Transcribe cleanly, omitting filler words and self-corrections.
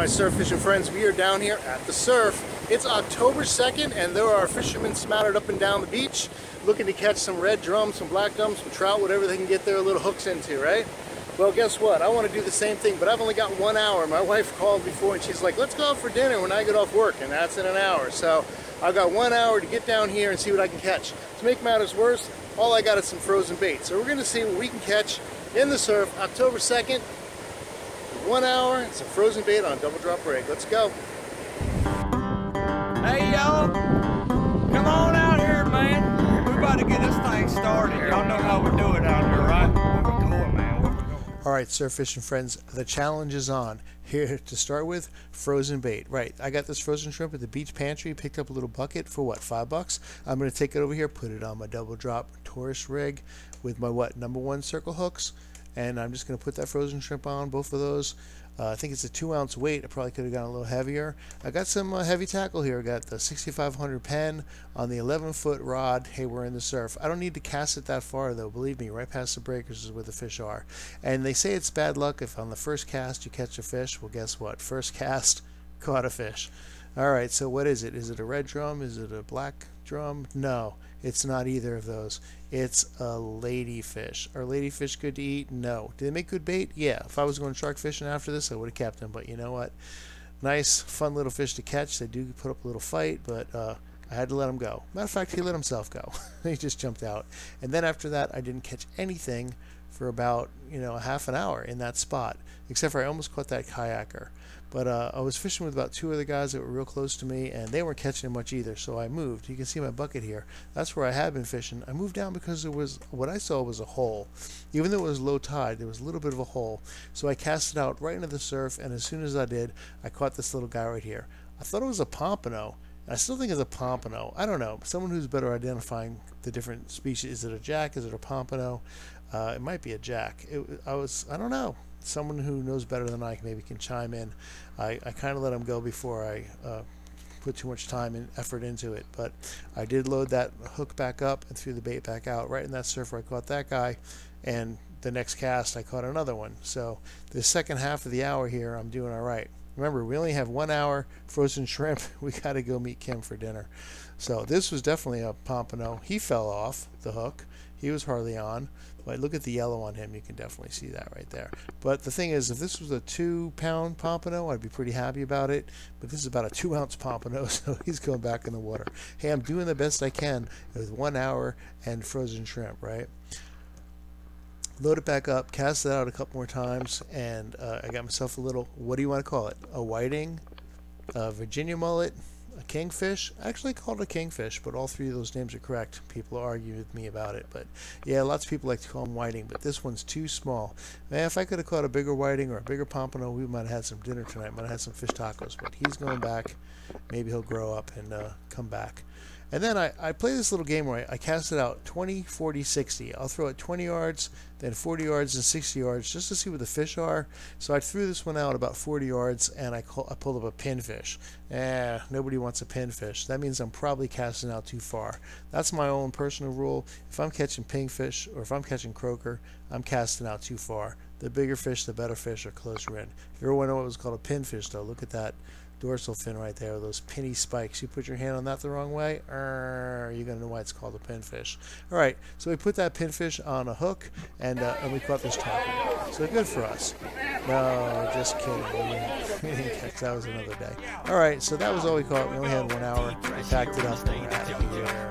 my surf fishing friends. We are down here at the surf. It's October 2nd and there are fishermen smattered up and down the beach looking to catch some red drum, some black drum, some trout, whatever they can get their little hooks into, right? Well, guess what? I want to do the same thing, but I've only got 1 hour. My wife called before and she's like, let's go out for dinner when I get off work, and that's in an hour. So I've got 1 hour to get down here and see what I can catch. To make matters worse, all I got is some frozen bait. So we're going to see what we can catch in the surf October 2nd. 1 hour and some frozen bait on Double Drop Rig. Let's go. Hey y'all, come on out here, man. We're about to get this thing started. Y'all know how we do it out here, right? Where we going, man? Where we going? All right, surf fishing friends, the challenge is on. Here to start with, frozen bait. Right, I got this frozen shrimp at the beach pantry, picked up a little bucket for what, $5? I'm gonna take it over here, put it on my Double Drop Taurus rig with my what, #1 circle hooks. And I'm just going to put that frozen shrimp on, both of those. I think it's a 2-ounce weight. I probably could have gone a little heavier. I got some heavy tackle here. I got the 6500 pen on the 11-foot rod. Hey, we're in the surf. I don't need to cast it that far, though. Believe me, right past the breakers is where the fish are. And they say it's bad luck if on the first cast you catch a fish. Well, guess what? First cast, caught a fish. All right, so what is it? Is it a red drum? Is it a black drum? No, it's not either of those. It's a ladyfish. Are ladyfish good to eat? No. Do they make good bait? Yeah. If I was going shark fishing after this, I would have kept them. But you know what? Nice, fun little fish to catch. They do put up a little fight, but I had to let him go. Matter of fact, he let himself go. He just jumped out. And then after that, I didn't catch anything for about, you know, half an hour in that spot, except for I almost caught that kayaker. But I was fishing with about 2 other guys that were real close to me, and they weren't catching much either, so I moved. You can see my bucket here. That's where I had been fishing. I moved down because there was, what I saw was a hole. Even though it was low tide, there was a little bit of a hole. So I cast it out right into the surf, and as soon as I did, I caught this little guy right here. I thought it was a pompano. I still think it's a pompano. I don't know. Someone who's better identifying the different species. Is it a jack? Is it a pompano? It might be a jack. I don't know. Someone who knows better than I maybe can chime in. I kind of let him go before I put too much time and effort into it. But I did load that hook back up and threw the bait back out. Right in that surfer, I caught that guy. And the next cast, I caught another one. So the second half of the hour here, I'm doing all right. Remember, we only have 1 hour, frozen shrimp. We got to go meet Kim for dinner. So this was definitely a pompano. He fell off the hook. He was hardly on. But look at the yellow on him. You can definitely see that right there. But the thing is, if this was a 2-pound pompano, I'd be pretty happy about it. But this is about a 2-ounce pompano, so he's going back in the water. Hey, I'm doing the best I can with 1 hour and frozen shrimp, right? Load it back up, cast it out a couple more times, and I got myself a little, what do you want to call it? A whiting, a Virginia mullet, a kingfish. I actually called it a kingfish, but all 3 of those names are correct. People argue with me about it, but yeah, lots of people like to call them whiting, but this one's too small. Man, if I could have caught a bigger whiting or a bigger pompano, we might have had some dinner tonight, might have had some fish tacos, but he's going back. Maybe he'll grow up and come back. And then I play this little game where I cast it out 20, 40, 60. I'll throw it 20 yards, then 40 yards and 60 yards just to see what the fish are. So I threw this one out about 40 yards and I pulled up a pinfish. Nobody wants a pinfish. That means I'm probably casting out too far. That's my own personal rule. If I'm catching kingfish or if I'm catching croaker, I'm casting out too far. The bigger fish, the better fish are closer in. If you ever wonder what was called a pinfish though, look at that dorsal fin right there, those pinny spikes. You put your hand on that the wrong way, you're going to know why it's called a pinfish. All right, so we put that pinfish on a hook, and we caught this tackle. So good for us. No, just kidding. That was another day. All right, so that was all we caught. We only had 1 hour. We packed it up and we're out of here.